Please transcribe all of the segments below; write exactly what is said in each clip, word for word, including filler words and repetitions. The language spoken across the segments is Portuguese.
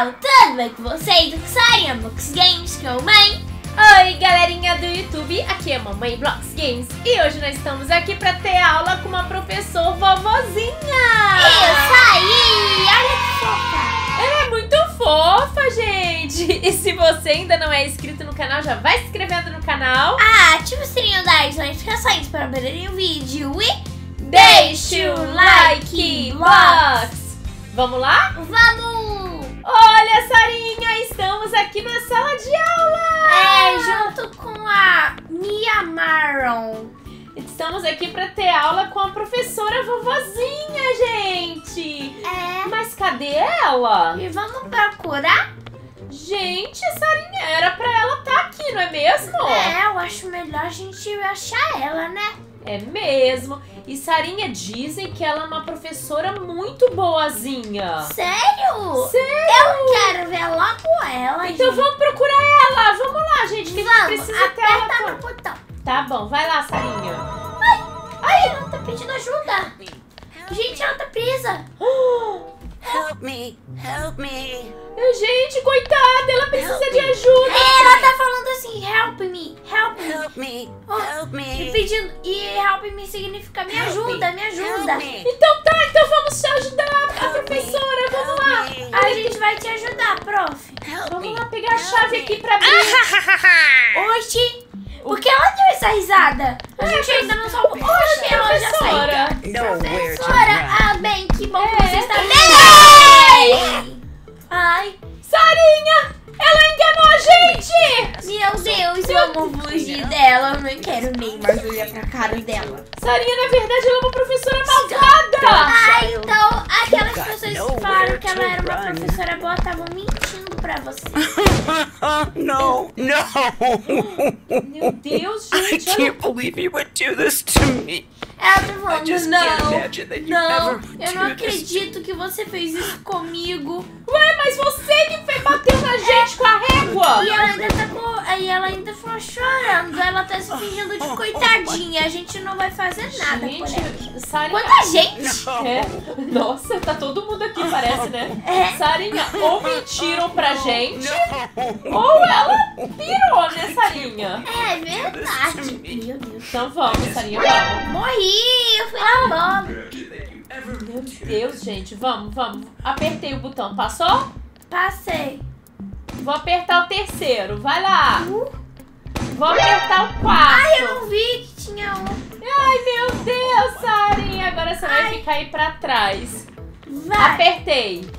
pessoal, tudo bem com vocês? Eu sou a Sarinha Blox Games, que é o mãe. Oi galerinha do YouTube, aqui é a Mamãe Blox Games. E hoje nós estamos aqui pra ter aula com uma professora vovozinha. Isso aí, olha que fofa. Ela é muito fofa, gente. E se você ainda não é inscrito no canal, já vai se inscrevendo no canal. Ah, ativa o sininho das notificações para não perder o vídeo. E deixe o like, Blox. Vamos lá? Vamos! Olha, Sarinha, estamos aqui na sala de aula! É, junto com a Mia Marron. Estamos aqui para ter aula com a professora vovozinha, gente! É. Mas cadê ela? E vamos procurar? Gente, Sarinha, era para ela estar tá aqui, não é mesmo? É, eu acho melhor a gente achar ela, né? É mesmo. E Sarinha, dizem que ela é uma professora muito boazinha. Sério? Sério? Eu quero ver logo ela. Então gente, vamos procurar ela. Vamos lá, gente, que vamos, a gente precisa até ela. Aperta no botão. Tá bom, vai lá, Sarinha. Ai, ai, ela tá pedindo ajuda. Gente, ela tá presa. Help me, help me. Gente, coitada, ela precisa help de ajuda. É, ela tá falando assim, help me, help me. Help me, oh, help me. E pedindo, e help me significa me help ajuda, me, me ajuda. Me. Então tá, então vamos te ajudar, a professora, me, vamos lá. Me. A gente vai te ajudar, prof. Help vamos lá pegar me, a chave me. aqui pra mim. Oxi, por que ela deu essa risada? A gente é, ainda não sabe. Oxi, ela já saiu. Professora, ah bem, que bom é. que você está bem. Ai, Sarinha, ela enganou a gente! Meu Deus, eu amo fugir dela, eu não quero nem mais olhar pra cara dela. Sarinha, na verdade, ela é uma professora malvada! Ah, então aquelas pessoas que falaram que ela era uma professora boa estavam mentindo pra você. Não, não! Meu Deus, gente! Eu não posso acreditar que você faria isso comigo! Ela tá falando, não, não, eu não acredito que você fez isso comigo. Ué, mas você que bateu na gente com a régua. E ela ainda tá com, e ela ainda foi chorando, ela tá se fingindo de coitadinha. A gente não vai fazer nada por ela. Sarinha... Quanta gente! É. Nossa, tá todo mundo aqui, parece, né? É. Sarinha, ou mentiram pra gente, ou ela pirou, né, Sarinha? É, verdade. Meu Deus. Então vamos, Sarinha, vamos. Morri! Eu fui na bola. Meu Deus, gente. Vamos, vamos. Apertei o botão. Passou? Passei. Vou apertar o terceiro. Vai lá. Uh. Vou apertar o quarto. Ai, eu não vi que tinha um. Ai, meu Deus, Sarinha. Agora você Ai. vai ficar aí pra trás. Vai. Apertei.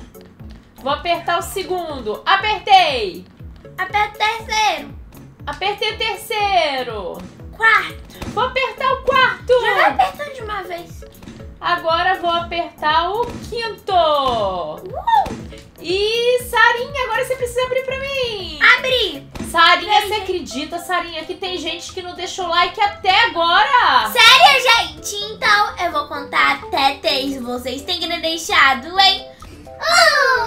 Vou apertar o segundo. Apertei. Aperta o terceiro. Apertei o terceiro. Quarto. Vou apertar o quarto. Já vai apertando de uma vez. Agora vou apertar o quinto. Uou. E Sarinha, agora você precisa abrir pra mim. Abri. Sarinha, Abri. você acredita, Sarinha, que tem gente que não deixou like até agora? Sério, gente? Então eu vou contar até três. Vocês têm que ter deixado, hein?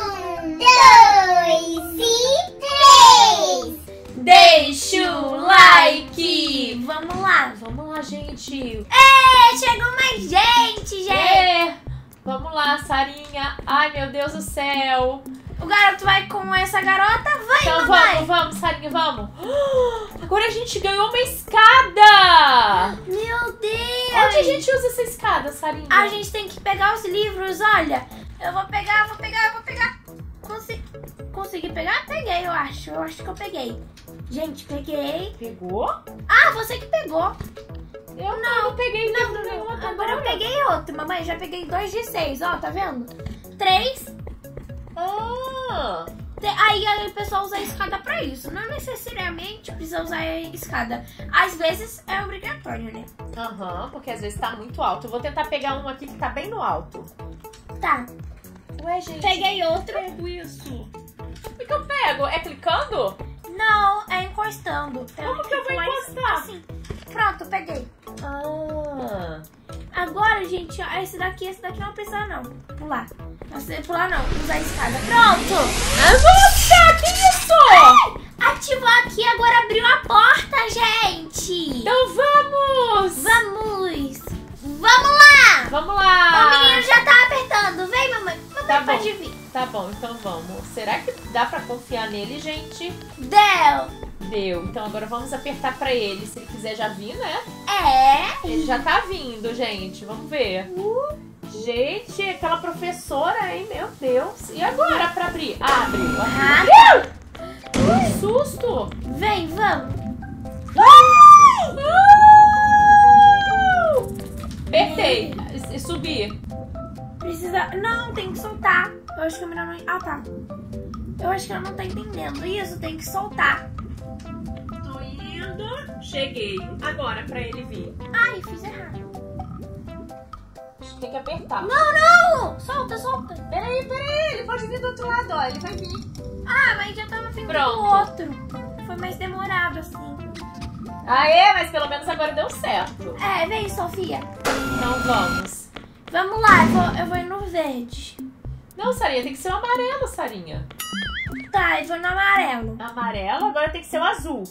Um, dois e três. Deixa o like! Vamos lá, vamos lá, gente! É, chegou mais gente, gente! É. Vamos lá, Sarinha! Ai, meu Deus do céu! O garoto vai com essa garota? Vai, então, mamãe! Então vamos, vamos, Sarinha, vamos! Agora a gente ganhou uma escada! Meu Deus! Onde a gente usa essa escada, Sarinha? A gente tem que pegar os livros, olha! Eu vou pegar, vou pegar, eu vou pegar! Consegui, consegui pegar? Peguei, eu acho. Eu acho que eu peguei. Gente, peguei. Pegou? Ah, você que pegou. Eu não, eu peguei não, não, não, outro. Agora eu peguei outro, mamãe. Já peguei dois de seis, ó, tá vendo? Três. Ah. Aí, aí o pessoal usa a escada pra isso. Não necessariamente precisa usar a escada. Às vezes é obrigatório, né? Aham, uhum, porque às vezes tá muito alto. Eu vou tentar pegar um aqui que tá bem no alto. Tá. Ué, gente, peguei outro. Eu pego isso. O que eu pego? É clicando? Não, é encostando. Tem Como um que eu vou encostar? Assim. Pronto, peguei. Ah. Agora, gente, ó, esse daqui, esse daqui não precisa não. Pular. Não precisa pular não, usar a escada. Pronto! Nossa, que isso? Ai, ativou aqui, agora abriu a porta, gente. Então vamos! Vamos! Vamos lá! Vamos lá! O menino já tá apertando. Vem, mamãe. Tá bom, tá bom, então vamos. Será que dá pra confiar nele, gente? Deu! Deu. Então agora vamos apertar pra ele. Se ele quiser já vir, né? É! Ele já tá vindo, gente. Vamos ver. Uh. Gente, aquela professora, hein? Meu Deus. E agora pra abrir? Abre. Abre. Ah, que susto. Vem, vamos. Uh! Apertei. Subi. Precisa... Não, tem que soltar. Eu acho que a menina não... Ah, tá. Eu acho que ela não tá entendendo isso. Tem que soltar. Tô indo. Cheguei. Agora pra ele vir. Ai, fiz errado. Tem que apertar. Não, não! Solta, solta. Peraí, peraí. Ele pode vir do outro lado, ó. Ele vai vir. Ah, mas já tava vindo do outro. Foi mais demorado, assim. Aê, mas pelo menos agora deu certo. É, vem, Sofia. Então vamos. Vamos lá, eu vou, eu vou ir no verde. Não, Sarinha, tem que ser o amarelo, Sarinha. Tá, eu vou no amarelo. Amarelo, agora tem que ser o azul.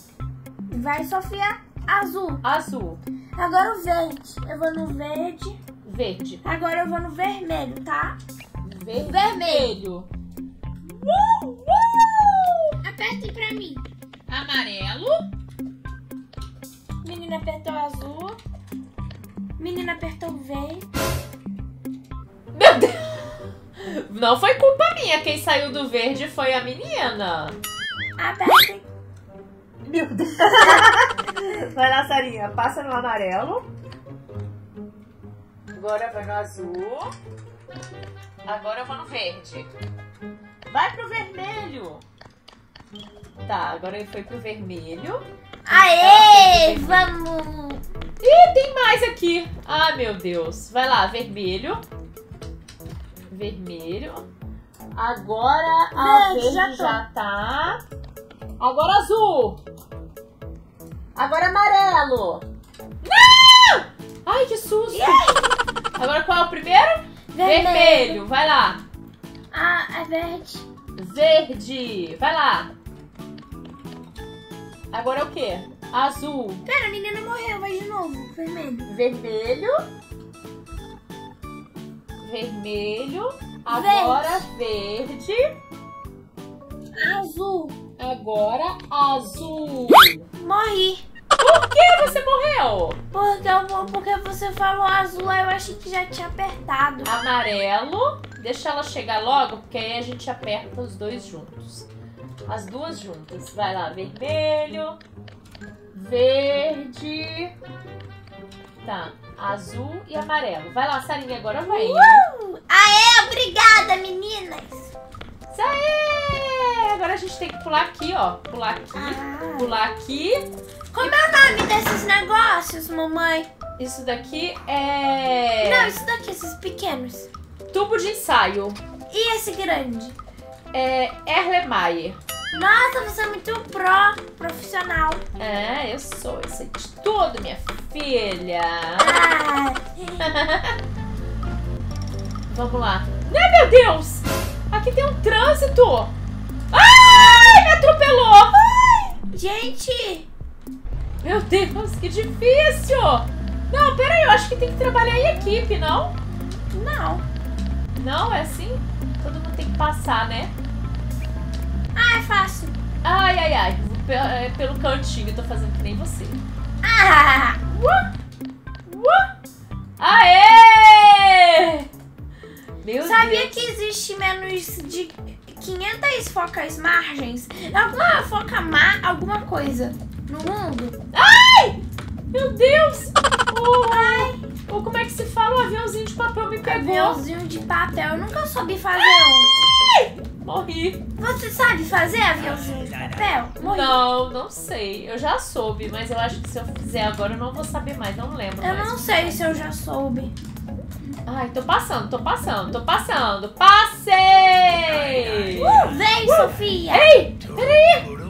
Vai, Sofia. Azul. Azul. Agora o verde. Eu vou no verde. Verde. Agora eu vou no vermelho, tá? Ver vermelho. Uh, uh! Aperta aí pra mim. Amarelo. Menina apertou azul. Menina apertou verde. Meu Deus! Não foi culpa minha. Quem saiu do verde foi a menina. Aperta aí. Meu Deus. Vai lá, Sarinha. Passa no amarelo. Agora vai no azul. Agora eu vou no verde. Vai pro vermelho. Tá, agora ele foi pro vermelho. Aê! Pro vermelho. Vamos! Ih, tem mais aqui. Ah, meu Deus. Vai lá, vermelho. Vermelho. Agora a verde já, já tá. Agora azul. Agora amarelo. Não! Ai, que susto! Yeah! Agora qual é o primeiro? Vermelho. Vermelho. Vai lá. Ah, é verde. Verde. Vai lá. Agora é o quê? Azul. Pera, a menina morreu. Vai de novo. Vermelho. Vermelho. Vermelho. Agora verde. Verde. Azul. Agora azul. Morri. Por que você morreu? Porque, eu, porque você falou azul, eu achei que já tinha apertado. Amarelo. Deixa ela chegar logo, porque aí a gente aperta os dois juntos. As duas juntas. Vai lá, vermelho. Verde. Tá, azul e amarelo. Vai lá, Sarinha, agora vai. Uh! Aê, obrigada, meninas. Isso aí! Agora a gente tem que pular aqui, ó. Pular aqui, ah. pular aqui. Como é o nome desses negócios, mamãe? Isso daqui é... Não, isso daqui, esses pequenos. Tubo de ensaio. E esse grande? É Erlenmeyer. Nossa, você é muito pró, profissional. É, eu sou. Eu sei de tudo, minha filha. Ah. Vamos lá. Ai, meu Deus! Aqui tem um trânsito. Ai, me atropelou. Ai, gente... Meu Deus, que difícil! Não, pera aí, eu acho que tem que trabalhar em equipe, não? Não. Não, é assim? Todo mundo tem que passar, né? Ah, é fácil. Ai, ai, ai. É pelo cantinho, eu tô fazendo que nem você. Ah! Uh! Uh! Aê! Meu Deus. Sabia que existe menos de quinhentas focas margens? Alguma foca má, alguma coisa. No mundo. Ai! Meu Deus! Oh, ai! Oh, como é que se fala? O aviãozinho de papel me pegou. Aviãozinho de papel. Eu nunca soube fazer ai! um. Morri. Você sabe fazer aviãozinho de papel? Morri. Não, não sei. Eu já soube, mas eu acho que se eu fizer agora eu não vou saber mais. Não lembro Eu mais não sei se eu já soube. Ai, tô passando, tô passando, tô passando. Passei! Uh, vem, uh! Sofia! Ei! Peraí!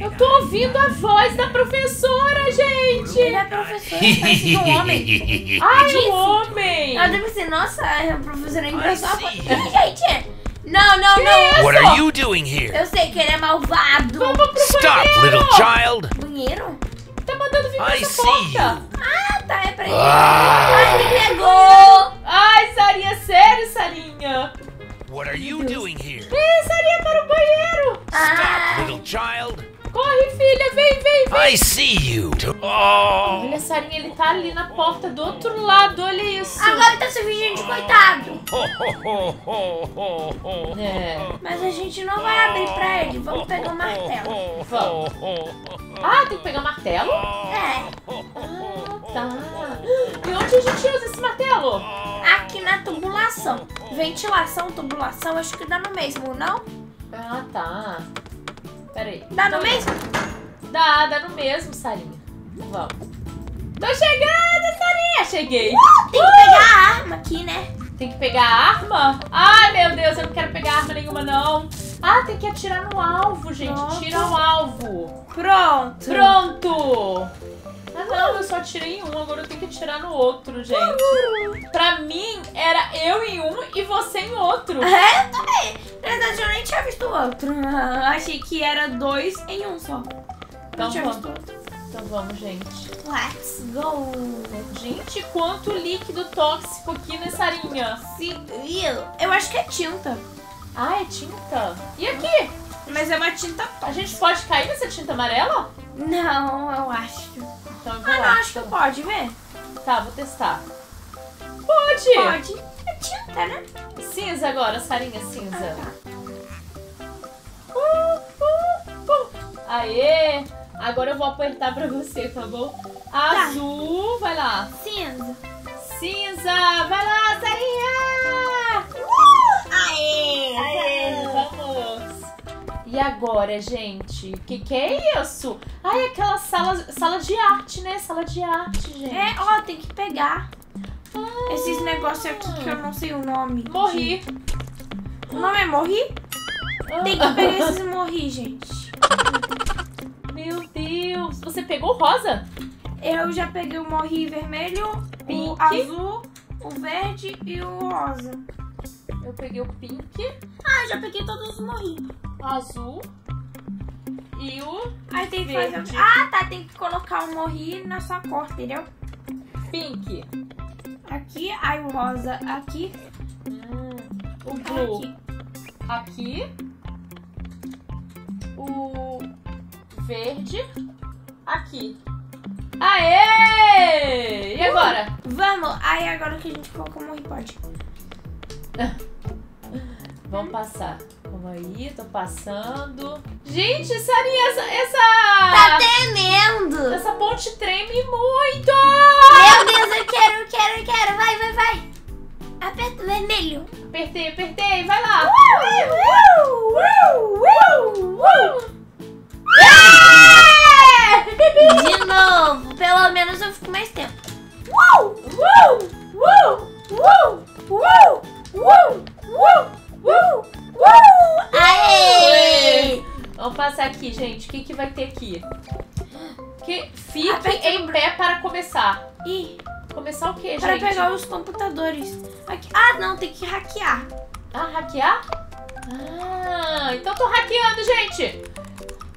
Eu tô ouvindo a voz da professora, gente! Ele é professora, parece um homem. Ai, um homem! Eu devo ser, nossa, a professora impressou a foto. Gente! Não, não, que não! What are you doing here? Eu sei que ele é malvado! Vamos pro Stop, banheiro! Little child! Banheiro? Tá mandando vir pra essa porta! Ah, tá, é pra ele! Ah. Ai, me pegou! Ai, Sarinha, sério, Sarinha! What are you doing here? É, Sarinha, para o banheiro. Stop, little child. Corre, filha, vem, vem, vem. I see you. Oh. Olha, Sarinha, ele tá ali na porta do outro lado, olha isso. Agora tá se fingindo de coitado. É. Mas a gente não vai abrir pra ele, vamos pegar o martelo. Vamos. Ah, tem que pegar o martelo? É. Ah, tá. E onde a gente usa esse martelo? Aqui na tubulação. Ventilação, tubulação, acho que dá no mesmo, não? Ah, tá. Pera aí. Dá no mesmo? Dá, dá no mesmo, Sarinha. Vamos. Tô chegando, Sarinha! Cheguei! Uh, tem que uh! pegar a arma aqui, né? Tem que pegar a arma? Ai, meu Deus, eu não quero pegar arma nenhuma, não. Ah, tem que atirar no alvo, gente. Pronto. Tira o alvo. Pronto. Pronto. Ah, não, eu só atirei em um, agora eu tenho que atirar no outro, gente. Uhul. Pra mim, era eu em um e você em outro. É, eu também. Na verdade, eu nem tinha visto o outro. Ah, achei que era dois em um só. Então vamos. Então vamos, gente. Let's go. Gente, quanto líquido tóxico aqui nessa linha. Sim, eu acho que é tinta. Ah, é tinta. E aqui? Mas é uma tinta tóxica. A gente pode cair nessa tinta amarela? Não, eu acho. Então, ah, não, acho que pode, ver. Tá, vou testar. Pode! Pode. É tinta, né? Cinza agora, Sarinha, cinza. Ah, tá. uh, uh, uh. Aê! Agora eu vou apertar pra você, tá bom? Azul, tá. Vai lá. Cinza. Cinza, vai lá, Sarinha! Uh, aê! Aê, vamos! E agora, gente? O que, que é isso? Ai, ah, é aquela sala, sala de arte, né? Sala de arte, gente. É, ó, tem que pegar. Hum. Esses negócios aqui que eu não sei o nome. Morri. O nome é morri? Ah. Tem que pegar esses morri, gente. Meu Deus. Você pegou rosa? Eu já peguei o morri vermelho, pink. O azul, o verde e o rosa. Eu peguei o pink. Ah, eu já peguei todos os morri. Azul e o Aí tem que fazer... Ah, tá, tem que colocar o morri na sua cor, entendeu? Pink. Aqui, aí o rosa aqui. Hum, o blue aqui. aqui. O verde aqui. Aê! E uh, agora? Vamos! Aí agora que a gente colocou o morri, pode. Vamos passar. Aí, tô passando. Gente, Sarinha, essa, essa... Tá tremendo. Essa ponte treme muito. Meu Deus, eu quero, eu quero, eu quero. Vai, vai, vai. Aperta o vermelho. Apertei, apertei. Vai lá. De novo. Pelo menos eu fico mais tempo. Uou, uou, uou, uou, uou, uou, uou. Uh! Aê! Vamos passar aqui, gente. O que, que vai ter aqui? Que fique Aperta em pé para começar. Ih, começar o quê, para gente? Para pegar os computadores. Aqui. Ah, não, tem que hackear. Ah, hackear? Ah, então tô hackeando, gente.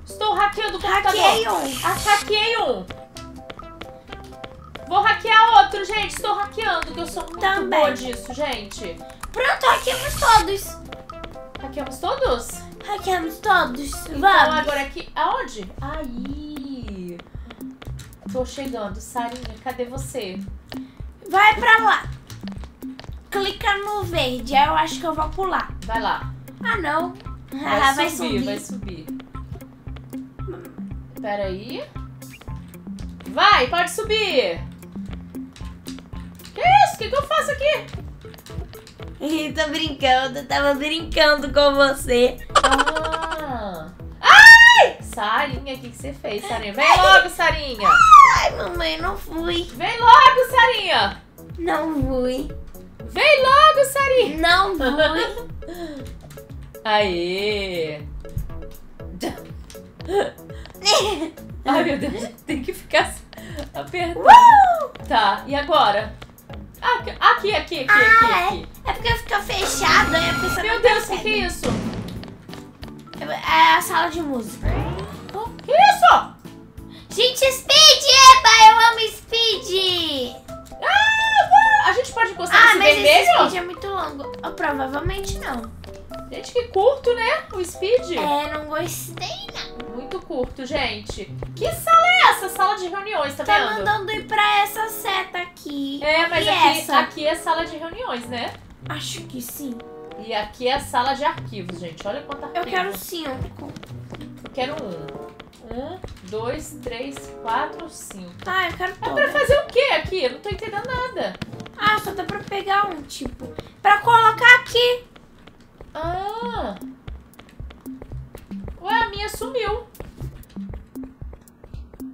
Estou hackeando o computador. Hackeei um. Ah, hackeei um. Vou hackear outro, gente. Estou hackeando, que eu sou muito Também. boa disso, gente. Pronto, hackeamos todos. Hackeamos todos? Hackeamos todos. Então Vamos. agora aqui... Aonde? Aí. Tô chegando. Sarinha, cadê você? Vai pra lá. Clica no verde. Aí eu acho que eu vou pular. Vai lá. Ah, não. Vai, ah, subir, vai subir, vai subir. Pera aí. Vai, pode subir. Que isso? O que, que eu faço aqui? Tô brincando, tava brincando com você. Ah. Ai! Sarinha, o que, que você fez, Sarinha? Vem Ai. logo, Sarinha! Ai, mamãe, não fui. Vem logo, Sarinha! Não fui. Vem logo, Sarinha! Não fui. Aê! Ai, meu Deus, tem que ficar apertando. Uh! Tá, e agora? Aqui, aqui, aqui, aqui, ah, aqui, aqui. É, é porque fica fechada, é porque Meu Deus, o que, que é isso? É a sala de música. Oh, que isso? Gente, Speed, eba, eu amo Speed. Ah, a gente pode gostar ah, desse vermelho? Ah, mas esse é muito longo. Oh, provavelmente não. Gente, que curto, né? O Speed. É, não gostei não. Muito curto, gente. Que sala é essa? Sala de reuniões, tá, tá vendo? Tá mandando ir pra essa seta aqui. É, mas aqui, essa? Aqui é sala de reuniões, né? Acho que sim. E aqui é a sala de arquivos, gente. Olha quanta arquivos. Eu quero cinco. Eu quero um. Um, dois, três, quatro, cinco. Tá, eu quero todo. É pra fazer o quê aqui? Eu não tô entendendo nada. Ah, só dá pra pegar um, tipo... Pra colocar aqui. Ah. Ué, a minha sumiu.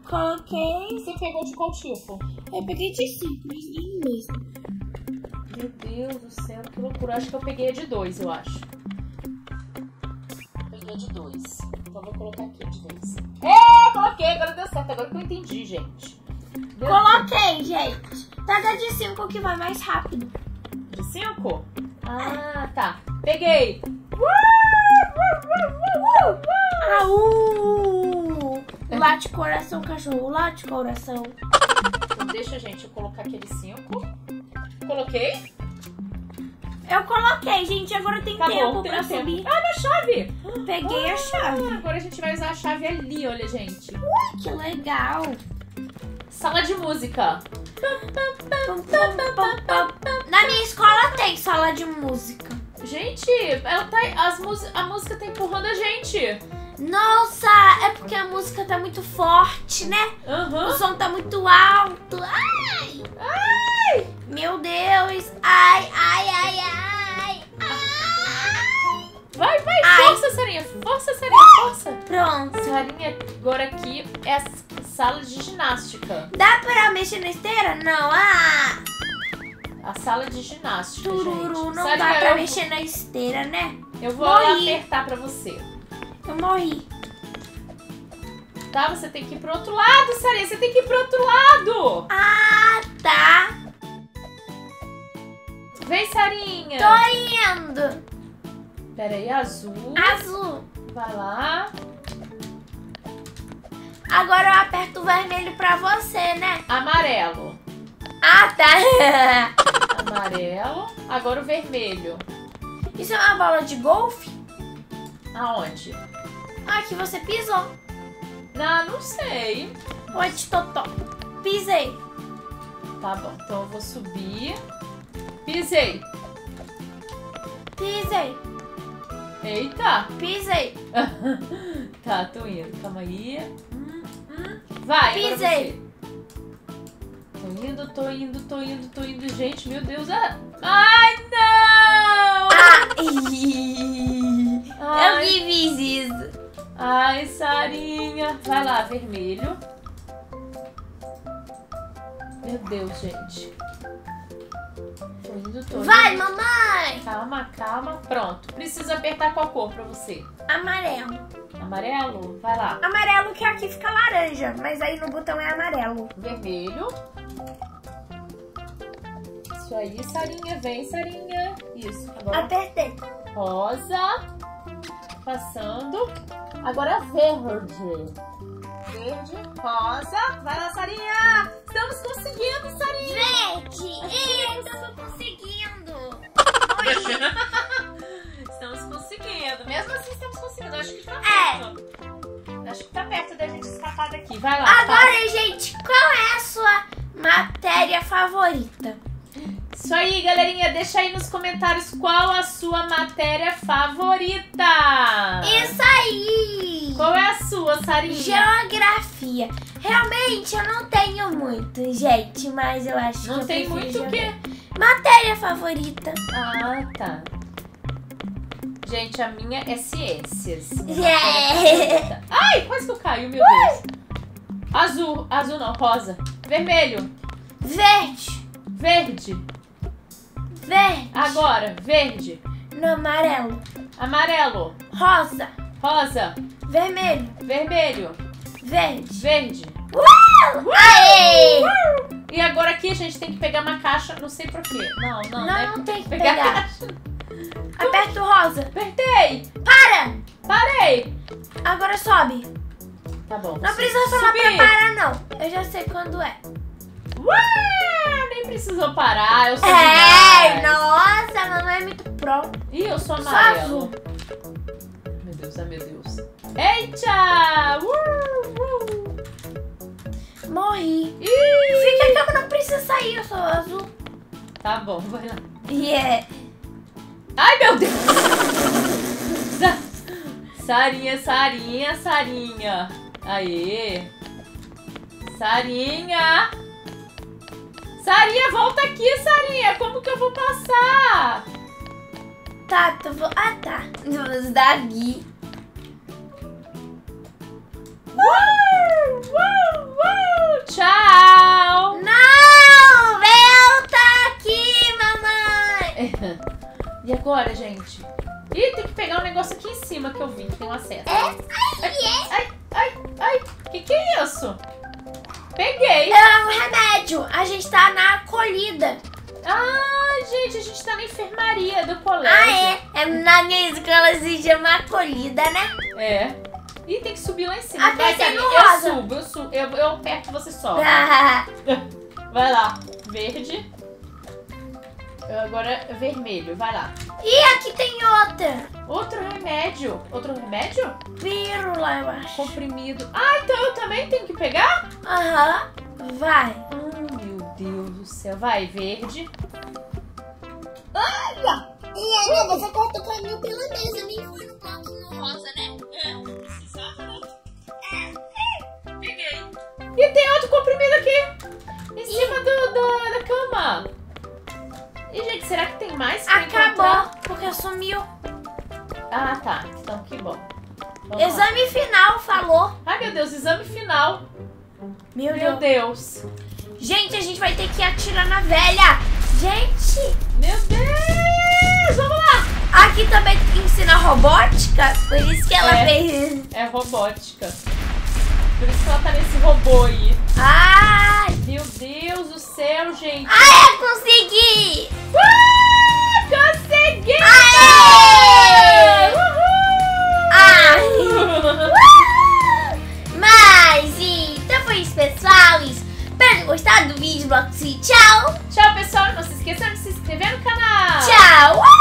Coloquei. Você pegou de qual tipo? Eu peguei de simples, mesmo. Meu Deus do céu, que loucura. Acho que eu peguei a de dois, eu acho. Peguei a de dois. Então vou colocar aqui a de dois. É, coloquei, agora deu certo. Agora que eu entendi, gente. Deu coloquei, certo. Gente. Pega de cinco que vai mais rápido. De cinco? Ah, tá. Peguei. Ah, uh, late coração, cachorro. Late coração. Então deixa, gente, eu colocar aquele cinco. Coloquei? Eu coloquei, gente. Agora tem tá tempo bom, tem pra tempo. Subir. Ah, minha chave! Peguei ah, a chave. Agora a gente vai usar a chave ali, olha, gente. Ui, que legal. Sala de música. Na minha escola tem sala de música. Gente, ela tá, as a música tá empurrando a gente. Nossa, é porque a música tá muito forte, né? Uhum. O som tá muito alto. Ai! Ai! Meu Deus! Ai, ai, ai, ai, ai! Vai, vai! Ai. Força, Sarinha! Força, Sarinha! Força! Pronto! Sarinha, agora aqui é a sala de ginástica. Dá pra mexer na esteira? Não! Ah! A sala de ginástica, Tururu, gente. Não Sarinha, dá pra eu... mexer na esteira, né? Eu vou morri. Apertar pra você. Eu morri. Tá, você tem que ir pro outro lado, Sarinha! Você tem que ir pro outro lado! Ah, tá! Vem, Sarinha! Tô indo! Pera aí, azul. Azul! Vai lá. Agora eu aperto o vermelho pra você, né? Amarelo. Ah, tá! Amarelo. Agora o vermelho. Isso é uma bola de golfe? Aonde? Ah, que você pisou. Ah, não sei. Onde, Totó? Pisei. Tá bom, então eu vou subir. Pisei. Pisei. Eita. Pisei. Tá, tô indo. Calma aí. Hum, hum. Vai, pisei. Tô indo, tô indo, tô indo, tô indo. Gente, meu Deus. Ah. Ai, não. Ai. Ai. Eu que fiz isso. Ai, Sarinha. Vai lá, vermelho. Meu Deus, gente. Tô indo, tô indo. Vai, mamãe! Calma, calma. Pronto. Preciso apertar qual cor pra você? Amarelo. Amarelo? Vai lá. Amarelo que aqui fica laranja, mas aí no botão é amarelo. Vermelho. Isso aí, Sarinha. Vem, Sarinha. Isso. Agora... apertei. Rosa. Passando. Agora verde. Verde, rosa. Vai lá, Sarinha. Estamos conseguindo, Sarinha. Verde. Eu estou conseguindo. Oi. Estamos conseguindo. Mesmo assim, estamos conseguindo. Acho que tá perto. É. Acho que tá perto da gente escapar daqui. Vai lá. Agora, fala. Gente, qual é a sua matéria favorita? Isso aí, galerinha. Deixa aí nos comentários qual a sua matéria favorita. Isso aí. Qual é a sua, Sarinha? Geografia. Realmente eu não tenho muito, gente, mas eu acho não que eu tem muito o quê? Matéria favorita. Ah, tá. Gente, a minha é ciências. Minha é. Ai, quase que eu caio, meu Deus. Uh! Azul, azul não, rosa. Vermelho. Verde. Verde. Verde. Agora, verde. No amarelo. Amarelo. Rosa. Rosa. Vermelho. Vermelho. Verde. Verde. Uau! Aê! E agora aqui a gente tem que pegar uma caixa, não sei por quê. Não, não, não. Não, é não tem que pegar. pegar. Caixa. Aperta o rosa. Apertei. Para! Parei. Agora sobe. Tá bom. Não precisa falar pra parar, não. Eu já sei quando é. Uau! Nem precisou parar, eu sou demais. É, nossa, a mamãe é muito pro. Ih, eu sou amarelo. Meu Deus, ai meu Deus. Eita! Uh, uh. Morri. Ih. Fica aqui, eu não preciso sair, eu sou azul. Tá bom, vai lá. Yeah. Ai, meu Deus. Sarinha, Sarinha, Sarinha. Aê. Sarinha. Sarinha, volta aqui, Sarinha. Como que eu vou passar? Tá, eu vou... Ah, tá. Vamos dar aqui. Uou, uou, uou. Tchau. Não, volta aqui, mamãe. E agora, gente? Ih, tem que pegar um negócio aqui em cima que eu vi, que tem um acesso. É? Ai, ai, ai, ai. Que que é isso? Peguei. É um remédio. A gente tá na acolhida. Ah, gente, a gente tá na enfermaria do colégio. Ah, é? É na minha escola se chama acolhida, né? É. Ih, tem que subir lá em cima. Até vai, Sarinha, eu rosa. subo, eu subo. Eu, eu aperto, você sobe. Ah. Vai lá. Verde. Agora vermelho, vai lá. E aqui tem outra. Outro remédio. Outro remédio? Pílula, eu acho. Comprimido. Ah, então eu também tenho que pegar? Aham. Uhum. Vai. Oh, meu Deus do céu. Vai, verde. Olha! E aí, você corta o caminho pela mesa. Nem foi no quarto no rosa, né? É. Peguei. E tem outro comprimido aqui. Em e... cima do, do, da cama. E, gente, será que tem mais? Acabou, encontrar? Porque sumiu. Ah, tá. Então, que bom. Vamos exame lá. Final, falou. Ai, meu Deus, exame final. Meu, meu Deus. Deus. Gente, a gente vai ter que atirar na velha. Gente. Meu Deus, vamos lá. Aqui também ensina robótica, por isso que ela é, fez... É robótica. Por isso que ela tá nesse robô aí. Ai. Meu Deus do céu, gente. Ai, eu consegui. Uh, consegui. Aê. Uhul. Ai. Uh. Mas, então foi isso, pessoal. Espero ter gostado do vídeo, Blox. Tchau. Tchau, pessoal. Não se esqueçam de se inscrever no canal. Tchau.